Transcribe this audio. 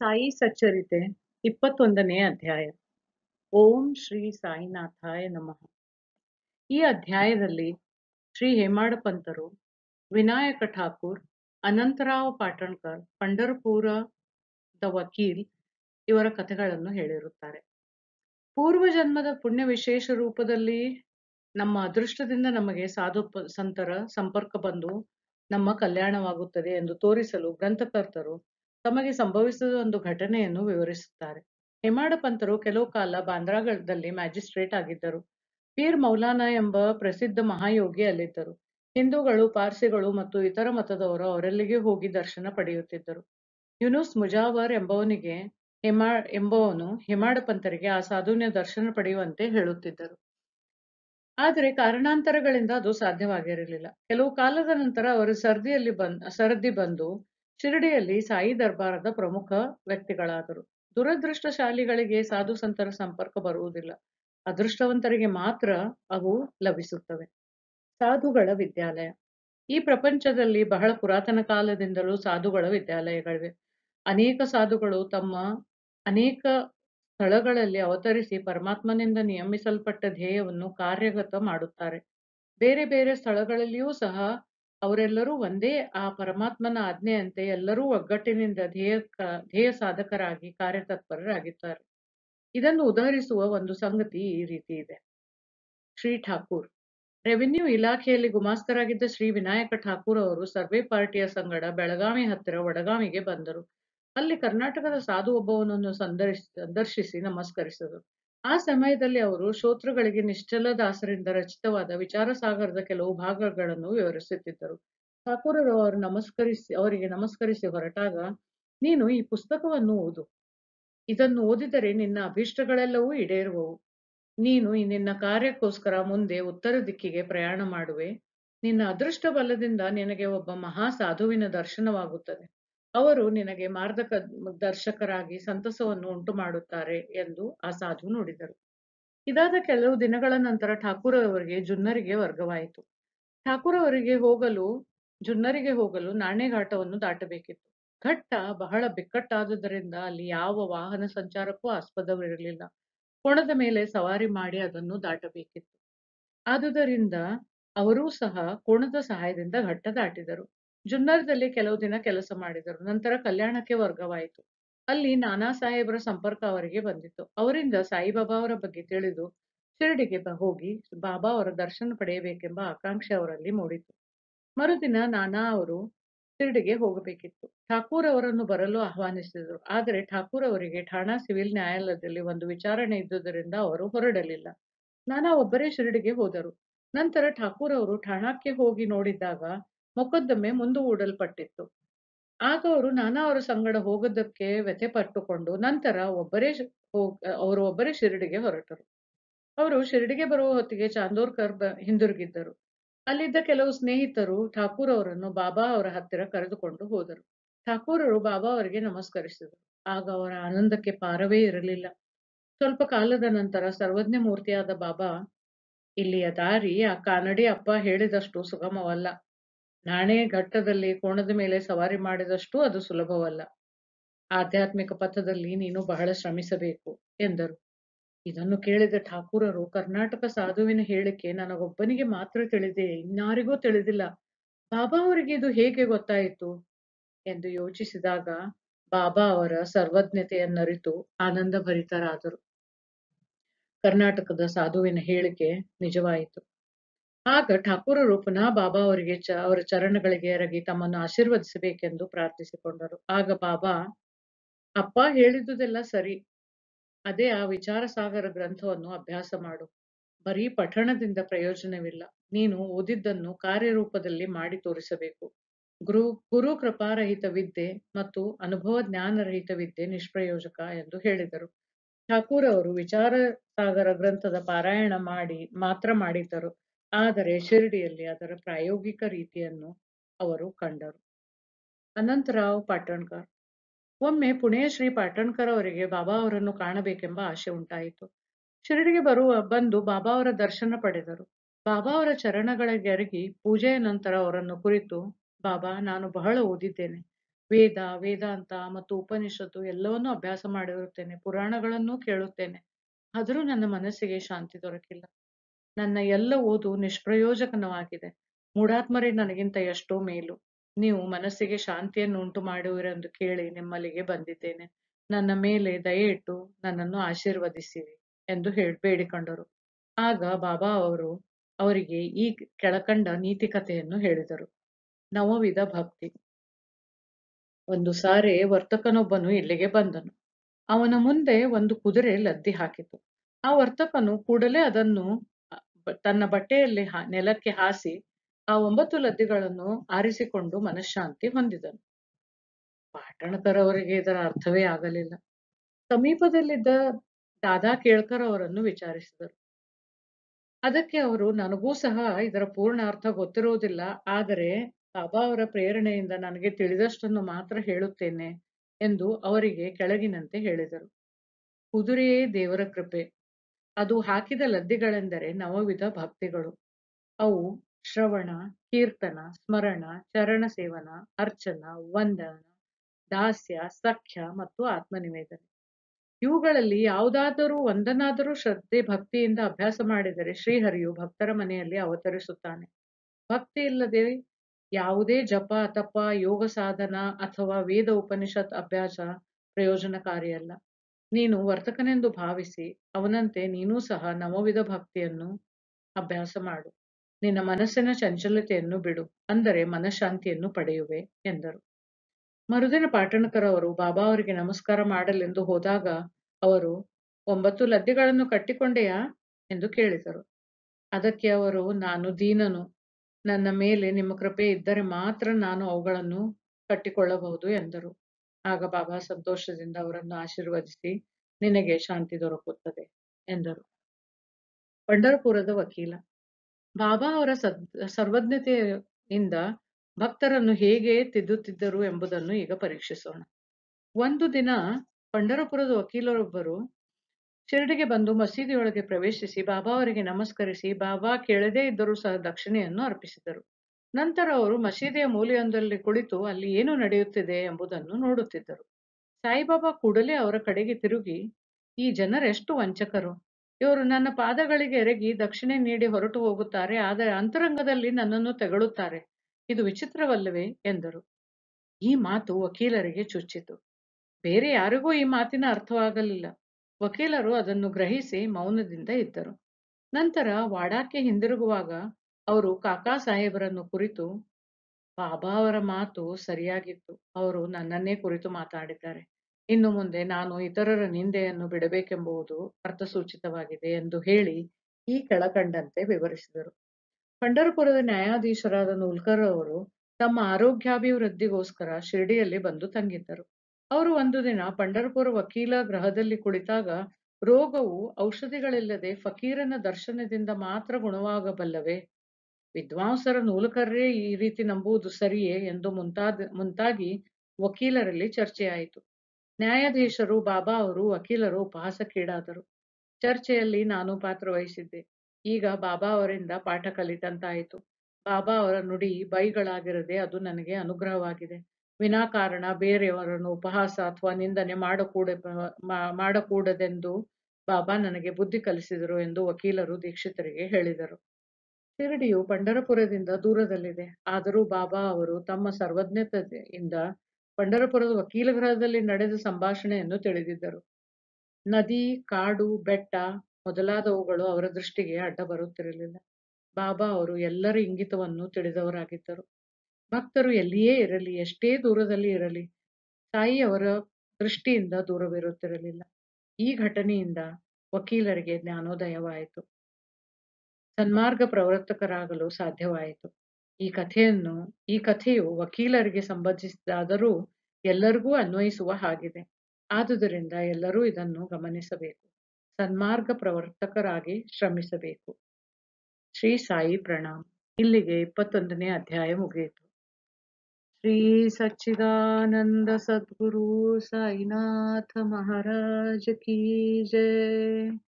साई सच्चरिते 21ನೇ ಅಧ್ಯಾಯ ಓಂ ಶ್ರೀ ಸಾಯಿನಾಥಾಯ ನಮಃ. ಈ ಅಧ್ಯಾಯದಲ್ಲಿ ಶ್ರೀ ಹೇಮಾಡ್ಪಂತರು, ವಿನಾಯಕ ಠಾಕೂರ್, ಅನಂತರಾವ್ ಪಾಟಣ್ಕರ್, ಪಂಢರ್ಪುರದ ವಕೀಲ್ ಇವರ ಕಥೆಗಳನ್ನು ಹೇಳಿರುತ್ತಾರೆ. ಪೂರ್ವಜನ್ಮದ ಪುಣ್ಯ ವಿಶೇಷ ರೂಪದಲ್ಲಿ ನಮ್ಮ ಅದೃಷ್ಟದಿಂದ ನಮಗೆ ಸಾಧು ಸಂತರ ಸಂಪರ್ಕ ಬಂದು ನಮ್ಮ ಕಲ್ಯಾಣವಾಗುತ್ತದೆ ಎಂದು ತೋರಿಸಲು ಗ್ರಂಥಕರ್ತರು ತಮಗೆ ಸಂಭವಿಸಿದ ಒಂದು ಘಟನೆಯನ್ನು ವಿವರಿಸುತ್ತಾರೆ. ಹೇಮಾಡ್ಪಂತರು ಕೆಲವು ಕಾಲ ಬಾಂದ್ರಾಗಢದಲ್ಲಿ ಮ್ಯಾಜಿಸ್ಟ್ರೇಟ್ ಆಗಿದ್ದರು. ಪೀರ್ ಮೌಲಾನಾ ಎಂಬ ಪ್ರಸಿದ್ಧ ಮಹಾಯೋಗಿ ಅಲ್ಲಿದ್ದರು. ಹಿಂದೂಗಳು, ಪಾರ್ಸಿಗಳು ಮತ್ತು ಇತರ ಮತದವರು ಅವರಲ್ಲಿಗೆ ಹೋಗಿ ದರ್ಶನ ಪಡೆಯುತ್ತಿದ್ದರು. ಯುನೂಸ್ ಮುಜಾವರ್ ಎಂಬವನು ಹೇಮಾಡ್ಪಂತರಿಗೆ ಆ ಸಾಧುವಿನ ದರ್ಶನ ಪಡೆಯುವಂತೆ ಹೇಳುತ್ತಿದ್ದರು. ಆದರೆ ಕಾರಣಾಂತರಗಳಿಂದ ಅದು ಸಾಧ್ಯವಾಗಿರಲಿಲ್ಲ. ಕೆಲವು ಕಾಲದ ನಂತರ ಅವರು ಸರ್ದಿ ಬಂದು ಶಿರಡಿಯಲ್ಲಿ ಸಾಯಿ ದರ್ಬಾರದ ಪ್ರಮುಖ ವ್ಯಕ್ತಿಗಳಾದರು. ದುರದೃಷ್ಟಶಾಲಿಗಳಿಗೆ ಸಾಧು ಸಂತರ ಸಂಪರ್ಕ ಬರುವುದಿಲ್ಲ, ಅದೃಷ್ಟವಂತರಿಗೆ ಮಾತ್ರ ಅವು ಲಭಿಸುತ್ತವೆ. ಸಾಧುಗಳ ವಿದ್ಯಾಲಯ. ಈ ಪ್ರಪಂಚದಲ್ಲಿ ಬಹಳ ಪುರಾತನ ಕಾಲದಿಂದಲೂ ಸಾಧುಗಳ ವಿದ್ಯಾಲಯಗಳಿವೆ. ಅನೇಕ ಸಾಧುಗಳು ತಮ್ಮ ಅನೇಕ ಸ್ಥಳಗಳಲ್ಲಿ ಅವತರಿಸಿ ಪರಮಾತ್ಮನಿಂದ ನಿಯಮಿಸಲ್ಪಟ್ಟ ಧ್ಯೇಯವನ್ನು ಕಾರ್ಯಗತ ಮಾಡುತ್ತಾರೆ. ಬೇರೆ ಬೇರೆ ಸ್ಥಳಗಳಲ್ಲಿಯೂ ಸಹ ಅವರೆಲ್ಲರೂ ಒಂದೇ ಆ ಪರಮಾತ್ಮನ ಆಜ್ಞೆಯಂತೆ ಎಲ್ಲರೂ ಒಗ್ಗಟ್ಟಿನಿಂದ ಧ್ಯೇಯ ಸಾಧಕರಾಗಿ ಕಾರ್ಯತತ್ಪರರಾಗಿದ್ದಾರೆ. ಇದನ್ನು ಉದಾಹರಿಸುವ ಒಂದು ಸಂಗತಿ ಈ ರೀತಿ ಇದೆ. ಶ್ರೀ ಠಾಕೂರ್ ರೆವಿನ್ಯೂ ಇಲಾಖೆಯಲ್ಲಿ ಗುಮಾಸ್ತರಾಗಿದ್ದ ಶ್ರೀ ವಿನಾಯಕ ಠಾಕೂರ್ ಅವರು ಸರ್ವೆ ಪಾರ್ಟಿಯ ಸಂಗಡ ಬೆಳಗಾವಿ ಹತ್ತಿರ ವಡಗಾಮಿಗೆ ಬಂದರು. ಅಲ್ಲಿ ಕರ್ನಾಟಕದ ಸಾಧು ಒಬ್ಬವನನ್ನು ಸಂದರ್ಶಿಸಿ ನಮಸ್ಕರಿಸಿದರು. ಆ ಸಮಯದಲ್ಲಿ ಅವರು ಶ್ರೋತೃಗಳಿಗೆ ನಿಶ್ಚಲ ದಾಸರಿಂದ ರಚಿತವಾದ ವಿಚಾರ ಸಾಗರದ ಕೆಲವು ಭಾಗಗಳನ್ನು ವಿವರಿಸುತ್ತಿದ್ದರು. ಠಾಕೂರರು ಅವರಿಗೆ ನಮಸ್ಕರಿಸಿ ಹೊರಟಾಗ, ನೀನು ಈ ಪುಸ್ತಕವನ್ನು ಓದು, ಇದನ್ನು ಓದಿದರೆ ನಿನ್ನ ಅಭೀಷ್ಟಗಳೆಲ್ಲವೂ ಈಡೇರುವವು, ನೀನು ನಿನ್ನ ಕಾರ್ಯಕ್ಕೋಸ್ಕರ ಮುಂದೆ ಉತ್ತರ ದಿಕ್ಕಿಗೆ ಪ್ರಯಾಣ ಮಾಡುವೆ, ನಿನ್ನ ಅದೃಷ್ಟ ಬಲದಿಂದ ನಿನಗೆ ಒಬ್ಬ ಮಹಾ ಸಾಧುವಿನ ದರ್ಶನವಾಗುತ್ತದೆ, ಅವರು ನಿನಗೆ ಮಾರ್ಗದರ್ಶಕರಾಗಿ ಸಂತಸವನ್ನು ಉಂಟು ಮಾಡುತ್ತಾರೆ ಎಂದು ಆ ಸಾಧು ನುಡಿದರು. ಇದಾದ ಕೆಲವು ದಿನಗಳ ನಂತರ ಠಾಕೂರವರಿಗೆ ಜುನ್ನರಿಗೆ ವರ್ಗವಾಯಿತು. ಜುನ್ನರಿಗೆ ಹೋಗಲು ನಾಣೆಘಾಟವನ್ನು ದಾಟಬೇಕಿತ್ತು. ಘಟ್ಟ ಬಹಳ ಬಿಕ್ಕಟ್ಟಾದುದರಿಂದ ಅಲ್ಲಿ ಯಾವ ವಾಹನ ಸಂಚಾರಕ್ಕೂ ಆಸ್ಪದವಿರಲಿಲ್ಲ. ಕೊಣದ ಮೇಲೆ ಸವಾರಿ ಮಾಡಿ ಅದನ್ನು ದಾಟಬೇಕಿತ್ತು. ಆದುದರಿಂದ ಅವರೂ ಸಹ ಕೋಣದ ಸಹಾಯದಿಂದ ಘಟ್ಟ ದಾಟಿದರು. ಜುನ್ನರ್ದಲ್ಲಿ ಕೆಲವು ದಿನ ಕೆಲಸ ಮಾಡಿದರು. ನಂತರ ಕಲ್ಯಾಣಕ್ಕೆ ವರ್ಗವಾಯಿತು. ಅಲ್ಲಿ ನಾನಾ ಸಾಹೇಬ್ರ ಸಂಪರ್ಕ ಅವರಿಗೆ ಬಂದಿತ್ತು. ಅವರಿಂದ ಸಾಯಿಬಾಬಾ ಅವರ ಬಗ್ಗೆ ತಿಳಿದು ಶಿರಡಿಗೆ ಹೋಗಿ ಬಾಬಾ ಅವರ ದರ್ಶನ ಪಡೆಯಬೇಕೆಂಬ ಆಕಾಂಕ್ಷೆ ಅವರಲ್ಲಿ ಮೂಡಿತು. ಮರುದಿನ ನಾನಾ ಅವರು ಶಿರಡಿಗೆ ಹೋಗಬೇಕಿತ್ತು. ಠಾಕೂರ್ ಅವರನ್ನು ಬರಲು ಆಹ್ವಾನಿಸಿದರು. ಆದರೆ ಠಾಕೂರ್ ಅವರಿಗೆ ಠಾಣಾ ಸಿವಿಲ್ ನ್ಯಾಯಾಲಯದಲ್ಲಿ ಒಂದು ವಿಚಾರಣೆ ಇದ್ದುದರಿಂದ ಅವರು ಹೊರಡಲಿಲ್ಲ. ನಾನಾ ಒಬ್ಬರೇ ಶಿರಡಿಗೆ ಹೋದರು. ನಂತರ ಠಾಕೂರ್ ಅವರು ಠಾಣಾಕ್ಕೆ ಹೋಗಿ ನೋಡಿದಾಗ ಮೊಕದ್ದಮೆ ಮುಂದೂಡಲ್ಪಟ್ಟಿತ್ತು. ಆಗ ಅವರು ನಾನಾ ಅವರ ಸಂಗಡ ಹೋಗೋದಕ್ಕೆ ವ್ಯಥೆ ಪಟ್ಟುಕೊಂಡು ನಂತರ ಒಬ್ಬರೇ ಶಿರಡಿಗೆ ಹೊರಟರು. ಅವರು ಶಿರಡಿಗೆ ಬರುವ ಹೊತ್ತಿಗೆ ಚಾಂದೋರ್ಕರ್ ಹಿಂದಿರುಗಿದ್ದರು. ಅಲ್ಲಿದ್ದ ಕೆಲವು ಸ್ನೇಹಿತರು ಠಾಕೂರ್ ಅವರನ್ನು ಬಾಬಾ ಅವರ ಹತ್ತಿರ ಕರೆದುಕೊಂಡು ಹೋದರು. ಠಾಕೂರರು ಬಾಬಾ ಅವರಿಗೆ ನಮಸ್ಕರಿಸಿದರು. ಆಗ ಅವರ ಆನಂದಕ್ಕೆ ಪಾರವೇ ಇರಲಿಲ್ಲ. ಸ್ವಲ್ಪ ಕಾಲದ ನಂತರ ಸರ್ವಜ್ಞ ಮೂರ್ತಿಯಾದ ಬಾಬಾ, ಇಲ್ಲಿಯ ದಾರಿ ಆ ಕಾನಡಿ ಅಪ್ಪ ಹೇಳಿದಷ್ಟು ಸುಗಮವಲ್ಲ, ನಾಣೆ ಘಟ್ಟದಲ್ಲಿ ಕೋಣದ ಮೇಲೆ ಸವಾರಿ ಮಾಡಿದಷ್ಟು ಅದು ಸುಲಭವಲ್ಲ, ಆಧ್ಯಾತ್ಮಿಕ ಪಥದಲ್ಲಿ ನೀನು ಬಹಳ ಶ್ರಮಿಸಬೇಕು ಎಂದರು. ಇದನ್ನು ಕೇಳಿದ ಠಾಕೂರರು, ಕರ್ನಾಟಕ ಸಾಧುವಿನ ಹೇಳಿಕೆ ನನಗೊಬ್ಬನಿಗೆ ಮಾತ್ರ ತಿಳಿದೆ, ಇನ್ನಾರಿಗೂ ತಿಳಿದಿಲ್ಲ, ಬಾಬಾ ಅವರಿಗೆ ಇದು ಹೇಗೆ ಗೊತ್ತಾಯಿತು ಎಂದು ಯೋಚಿಸಿದಾಗ ಬಾಬಾ ಅವರ ಸರ್ವಜ್ಞತೆಯನ್ನರಿತು ಆನಂದ ಭರಿತರಾದರು. ಕರ್ನಾಟಕದ ಸಾಧುವಿನ ಹೇಳಿಕೆ ನಿಜವಾಯಿತು. ಆಗ ಠಾಕೂರರು ಪುನಃ ಬಾಬಾ ಅವರಿಗೆ ಅವರ ಚರಣಗಳಿಗೆ ಎರಗಿ ತಮ್ಮನ್ನು ಆಶೀರ್ವದಿಸಬೇಕೆಂದು ಪ್ರಾರ್ಥಿಸಿಕೊಂಡರು. ಆಗ ಬಾಬಾ, ಅಪ್ಪ ಹೇಳಿದುದೆಲ್ಲ ಸರಿ, ಅದೇ ಆ ವಿಚಾರ ಸಾಗರ ಗ್ರಂಥವನ್ನು ಅಭ್ಯಾಸ ಮಾಡು, ಬರೀ ಪಠಣದಿಂದ ಪ್ರಯೋಜನವಿಲ್ಲ, ನೀನು ಓದಿದ್ದನ್ನು ಕಾರ್ಯರೂಪದಲ್ಲಿ ಮಾಡಿ ತೋರಿಸಬೇಕು. ಗುರು ಕೃಪಾರಹಿತ ವಿದ್ಯೆ ಮತ್ತು ಅನುಭವ ಜ್ಞಾನರಹಿತ ವಿದ್ಯೆ ನಿಷ್ಪ್ರಯೋಜಕ ಎಂದು ಹೇಳಿದರು. ಠಾಕೂರ್ ಅವರು ವಿಚಾರ ಸಾಗರ ಗ್ರಂಥದ ಪಾರಾಯಣ ಮಾತ್ರ ಮಾಡಿದ್ದರು. ಆದರೆ ಶಿರಡಿಯಲ್ಲಿ ಅದರ ಪ್ರಾಯೋಗಿಕ ರೀತಿಯನ್ನು ಅವರು ಕಂಡರು. ಅನಂತರಾವ್ ಪಾಟಣ್ಕರ್. ಒಮ್ಮೆ ಪುಣೆಯ ಶ್ರೀ ಪಾಟಣ್ಕರ್ ಅವರಿಗೆ ಬಾಬಾ ಅವರನ್ನು ಕಾಣಬೇಕೆಂಬ ಆಸೆ ಉಂಟಾಯಿತು. ಶಿರಡಿಗೆ ಬಂದು ಬಾಬಾ ಅವರ ದರ್ಶನ ಪಡೆದರು. ಬಾಬಾ ಅವರ ಚರಣಗಳಿಗೆ ಎರಗಿ ಪೂಜೆಯ ನಂತರ ಅವರನ್ನು ಕುರಿತು, ಬಾಬಾ, ನಾನು ಬಹಳ ಓದಿದ್ದೇನೆ, ವೇದ ವೇದಾಂತ ಮತ್ತು ಉಪನಿಷತ್ತು ಎಲ್ಲವನ್ನೂ ಅಭ್ಯಾಸ ಮಾಡಿರುತ್ತೇನೆ, ಪುರಾಣಗಳನ್ನು ಕೇಳುತ್ತೇನೆ. ಆದರೂ ನನ್ನ ಮನಸ್ಸಿಗೆ ಶಾಂತಿ ದೊರಕಿಲ್ಲ. ನನ್ನ ಎಲ್ಲ ಓದು ನಿಷ್ಪ್ರಯೋಜಕನವಾಗಿದೆ. ಮೂಢಾತ್ಮರೇ ನನಗಿಂತ ಎಷ್ಟೋ ಮೇಲು. ನೀವು ಮನಸ್ಸಿಗೆ ಶಾಂತಿಯನ್ನು ಉಂಟು ಮಾಡುವಿರೆಂದು ಕೇಳಿ ನಿಮ್ಮಲ್ಲಿಗೆ ಬಂದಿದ್ದೇನೆ. ನನ್ನ ಮೇಲೆ ದಯೆ ಇಟ್ಟು ನನ್ನನ್ನು ಆಶೀರ್ವದಿಸಿರಿ ಎಂದು ಬೇಡಿಕೊಂಡರು. ಆಗ ಬಾಬಾ ಅವರು ಅವರಿಗೆ ಈ ಕೆಳಕಂಡ ನೀತಿಕತೆಯನ್ನು ಹೇಳಿದರು. ನವವಿಧ ಭಕ್ತಿ. ಒಂದು ಸಾರಿ ವರ್ತಕನೊಬ್ಬನು ಇಲ್ಲಿಗೆ ಬಂದನು. ಅವನ ಮುಂದೆ ಒಂದು ಕುದುರೆ ಲದ್ದಿ ಹಾಕಿತು. ಆ ವರ್ತಕನು ಕೂಡಲೇ ಅದನ್ನು ತನ್ನ ಬಟ್ಟೆಯಲ್ಲಿ ನೆಲಕ್ಕೆ ಹಾಸಿ ಆ 9 ಲದ್ದಿಗಳನ್ನು ಆರಿಸಿಕೊಂಡು ಮನಃಶಾಂತಿ ಹೊಂದಿದನು. ಪಾಟಣಕರವರಿಗೆ ಇದರ ಅರ್ಥವೇ ಆಗಲಿಲ್ಲ. ಸಮೀಪದಲ್ಲಿದ್ದ ದಾದಾ ಕೇಳ್ಕರ್ ಅವರನ್ನು ವಿಚಾರಿಸಿದರು. ಅದಕ್ಕೆ ಅವರು, ನನಗೂ ಸಹ ಇದರ ಪೂರ್ಣ ಅರ್ಥ ಗೊತ್ತಿರುವುದಿಲ್ಲ, ಆದರೆ ಬಾಬಾ ಅವರ ಪ್ರೇರಣೆಯಿಂದ ನನಗೆ ತಿಳಿದಷ್ಟನ್ನು ಮಾತ್ರ ಹೇಳುತ್ತೇನೆ ಎಂದು ಅವರಿಗೆ ಕೆಳಗಿನಂತೆ ಹೇಳಿದರು. ಕುದುರೆಯೇ ದೇವರ ಕೃಪೆ. ಅದು ಹಾಕಿದ ಲದ್ದಿಗಳೆಂದರೆ ನವವಿಧ ಭಕ್ತಿಗಳು. ಅವು ಶ್ರವಣ, ಕೀರ್ತನ, ಸ್ಮರಣ, ಚರಣ ಸೇವನ, ಅರ್ಚನ, ವಂದನ, ದಾಸ್ಯ, ಸಖ್ಯ ಮತ್ತು ಆತ್ಮನಿವೇದನೆ. ಇವುಗಳಲ್ಲಿ ಯಾವುದಾದರೂ ಒಂದನ್ನಾದರೂ ಶ್ರದ್ಧೆ ಭಕ್ತಿಯಿಂದ ಅಭ್ಯಾಸ ಮಾಡಿದರೆ ಶ್ರೀಹರಿಯು ಭಕ್ತರ ಮನೆಯಲ್ಲಿ ಅವತರಿಸುತ್ತಾನೆ. ಭಕ್ತಿ ಇಲ್ಲದೆ ಯಾವುದೇ ಜಪ, ತಪ, ಯೋಗ ಸಾಧನ ಅಥವಾ ವೇದ ಉಪನಿಷತ್ ಅಭ್ಯಾಸ ಪ್ರಯೋಜನಕಾರಿಯಲ್ಲ. ನೀನು ವರ್ತಕನೆಂದು ಭಾವಿಸಿ ಅವನಂತೆ ನೀನೂ ಸಹ ನವವಿಧ ಭಕ್ತಿಯನ್ನು ಅಭ್ಯಾಸ ಮಾಡು. ನಿನ್ನ ಮನಸ್ಸಿನ ಚಂಚಲತೆಯನ್ನು ಬಿಡು, ಅಂದರೆ ಮನಃಶಾಂತಿಯನ್ನು ಪಡೆಯುವೆ ಎಂದರು. ಮರುದಿನ ಪಾಟಣಕರ್ ಅವರು ಬಾಬಾ ಅವರಿಗೆ ನಮಸ್ಕಾರ ಮಾಡಲೆಂದು ಹೋದಾಗ ಅವರು 9 ಲದ್ದಿಗಳನ್ನು ಕಟ್ಟಿಕೊಂಡೆಯಾ ಎಂದು ಕೇಳಿದರು. ಅದಕ್ಕೆ ಅವರು, ನಾನು ದೀನನು, ನನ್ನ ಮೇಲೆ ನಿಮ್ಮ ಕೃಪೆ ಇದ್ದರೆ ಮಾತ್ರ ನಾನು ಅವುಗಳನ್ನು ಕಟ್ಟಿಕೊಳ್ಳಬಹುದು ಎಂದರು. ಆಗ ಬಾಬಾ ಸಂತೋಷದಿಂದ ಅವರನ್ನು ಆಶೀರ್ವದಿಸಿ, ನಿನಗೆ ಶಾಂತಿ ದೊರಕುತ್ತದೆ ಎಂದರು. ಪಂಢರಪುರದ ವಕೀಲ. ಬಾಬಾ ಅವರ ಸರ್ವಜ್ಞತೆಯಿಂದ ಭಕ್ತರನ್ನು ಹೇಗೆ ತಿದ್ದುತ್ತಿದ್ದರು ಎಂಬುದನ್ನು ಈಗ ಪರೀಕ್ಷಿಸೋಣ. ಒಂದು ದಿನ ಪಂಢರಪುರದ ವಕೀಲರೊಬ್ಬರು ಶಿರಡಿಗೆ ಬಂದು ಮಸೀದಿಯೊಳಗೆ ಪ್ರವೇಶಿಸಿ ಬಾಬಾ ಅವರಿಗೆ ನಮಸ್ಕರಿಸಿ ಬಾಬಾ ಕೇಳದೇ ಇದ್ದರೂ ಸಹ ದಕ್ಷಿಣೆಯನ್ನು ಅರ್ಪಿಸಿದರು. ನಂತರ ಅವರು ಮಸೀದಿಯ ಮೂಲೆಯೊಂದರಲ್ಲಿ ಕುಳಿತು ಅಲ್ಲಿ ಏನು ನಡೆಯುತ್ತಿದೆ ಎಂಬುದನ್ನು ನೋಡುತ್ತಿದ್ದರು. ಸಾಯಿಬಾಬಾ ಕೂಡಲೇ ಅವರ ಕಡೆಗೆ ತಿರುಗಿ, ಈ ಜನರೆಷ್ಟು ವಂಚಕರು, ಇವರು ನನ್ನ ಪಾದಗಳಿಗೆ ಎರಗಿ ದಕ್ಷಿಣೆ ನೀಡಿ ಹೊರಟು ಹೋಗುತ್ತಾರೆ, ಆದರೆ ಅಂತರಂಗದಲ್ಲಿ ನನ್ನನ್ನು ತೆಗಳುತ್ತಾರೆ. ಇದು ವಿಚಿತ್ರವಲ್ಲವೇ ಎಂದರು. ಈ ಮಾತು ವಕೀಲರಿಗೆ ಚುಚ್ಚಿತು. ಬೇರೆ ಯಾರಿಗೂ ಈ ಮಾತಿನ ಅರ್ಥವಾಗಲಿಲ್ಲ. ವಕೀಲರು ಅದನ್ನು ಗ್ರಹಿಸಿ ಮೌನದಿಂದ ಇದ್ದರು. ನಂತರ ವಾಡಾಕ್ಕೆ ಹಿಂದಿರುಗುವಾಗ ಅವರು ಕಾಕಾ ಸಾಹೇಬರನ್ನು ಕುರಿತು, ಬಾಬಾ ಅವರ ಮಾತು ಸರಿಯಾಗಿತ್ತು, ಅವರು ನನ್ನನ್ನೇ ಕುರಿತು ಮಾತಾಡಿದ್ದಾರೆ. ಇನ್ನು ಮುಂದೆ ನಾನು ಇತರರ ನಿಂದೆಯನ್ನು ಬಿಡಬೇಕೆಂಬುದು ಅರ್ಥಸೂಚಿತವಾಗಿದೆ ಎಂದು ಹೇಳಿ ಈ ಕೆಳಕಂಡಂತೆ ವಿವರಿಸಿದರು. ಪಂಢರಪುರದ ನ್ಯಾಯಾಧೀಶರಾದ ನೂಲ್ಕರ್ ಅವರು ತಮ್ಮ ಆರೋಗ್ಯಾಭಿವೃದ್ಧಿಗೋಸ್ಕರ ಶಿರಡಿಯಲ್ಲಿ ಬಂದು ತಂಗಿದ್ದರು. ಅವರು ಒಂದು ದಿನ ಪಂಢರಪುರ ವಕೀಲ ಗೃಹದಲ್ಲಿ ಕುಳಿತಾಗ, ರೋಗವು ಔಷಧಿಗಳಿಲ್ಲದೆ ಫಕೀರನ ದರ್ಶನದಿಂದ ಮಾತ್ರ ಗುಣವಾಗಬಲ್ಲವೇ, ವಿದ್ವಾಂಸರ ನೂಲುಕರ್ರೇ ಈ ರೀತಿ ನಂಬುವುದು ಸರಿಯೇ ಎಂದು ಮುಂತಾಗಿ ವಕೀಲರಲ್ಲಿ ಚರ್ಚೆಯಾಯಿತು. ನ್ಯಾಯಾಧೀಶರು, ಬಾಬಾ ಅವರು, ವಕೀಲರು ಉಪಹಾಸಕ್ಕೀಡಾದರು. ಚರ್ಚೆಯಲ್ಲಿ ನಾನು ಪಾತ್ರವಹಿಸಿದ್ದೆ. ಈಗ ಬಾಬಾ ಅವರಿಂದ ಪಾಠ ಕಲಿತಂತಾಯಿತು. ಬಾಬಾ ಅವರ ನುಡಿ ಬೈಗಳಾಗಿರದೆ ಅದು ನನಗೆ ಅನುಗ್ರಹವಾಗಿದೆ. ವಿನಾಕಾರಣ ಬೇರೆಯವರನ್ನು ಉಪಹಾಸ ಅಥವಾ ನಿಂದನೆ ಮಾಡಕೂಡದೆಂದು ಬಾಬಾ ನನಗೆ ಬುದ್ಧಿ ಕಲಿಸಿದರು ಎಂದು ವಕೀಲರು ದೀಕ್ಷಿತರಿಗೆ ಹೇಳಿದರು. ಶಿರಡಿಯು ಪಂಢರಪುರದಿಂದ ದೂರದಲ್ಲಿದೆ. ಆದರೂ ಬಾಬಾ ಅವರು ತಮ್ಮ ಸರ್ವಜ್ಞತೆಯಿಂದ ಪಂಢರಪುರದ ವಕೀಲ ಗೃಹದಲ್ಲಿ ನಡೆದ ಸಂಭಾಷಣೆಯನ್ನು ತಿಳಿದಿದ್ದರು. ನದಿ, ಕಾಡು, ಬೆಟ್ಟ ಮೊದಲಾದವುಗಳು ಅವರ ದೃಷ್ಟಿಗೆ ಅಡ್ಡ ಬರುತ್ತಿರಲಿಲ್ಲ. ಬಾಬಾ ಅವರು ಎಲ್ಲರ ಇಂಗಿತವನ್ನು ತಿಳಿದವರಾಗಿದ್ದರು. ಭಕ್ತರು ಎಲ್ಲಿಯೇ ಇರಲಿ, ಎಷ್ಟೇ ದೂರದಲ್ಲಿ ಇರಲಿ, ಸಾಯಿ ಅವರ ದೃಷ್ಟಿಯಿಂದ ದೂರವಿರುತ್ತಿರಲಿಲ್ಲ. ಈ ಘಟನೆಯಿಂದ ವಕೀಲರಿಗೆ ಜ್ಞಾನೋದಯವಾಯಿತು. ಸನ್ಮಾರ್ಗ ಪ್ರವರ್ತಕರಾಗಲು ಸಾಧ್ಯವಾಯಿತು. ಈ ಕಥೆಯು ವಕೀಲರಿಗೆ ಸಂಬಂಧಿಸಿದಾದರೂ ಎಲ್ಲರಿಗೂ ಅನ್ವಯಿಸುವ ಹಾಗಿದೆ. ಆದುದರಿಂದ ಎಲ್ಲರೂ ಇದನ್ನು ಗಮನಿಸಬೇಕು. ಸನ್ಮಾರ್ಗ ಪ್ರವರ್ತಕರಾಗಿ ಶ್ರಮಿಸಬೇಕು. ಶ್ರೀ ಸಾಯಿ ಪ್ರಣಾಮ. ಇಲ್ಲಿಗೆ 21ನೇ ಅಧ್ಯಾಯ ಮುಗಿಯಿತು. ಶ್ರೀ ಸಚ್ಚಿದಾನಂದ ಸದ್ಗುರು ಸಾಯಿನಾಥ ಮಹಾರಾಜ ಕಿ ಜಯ.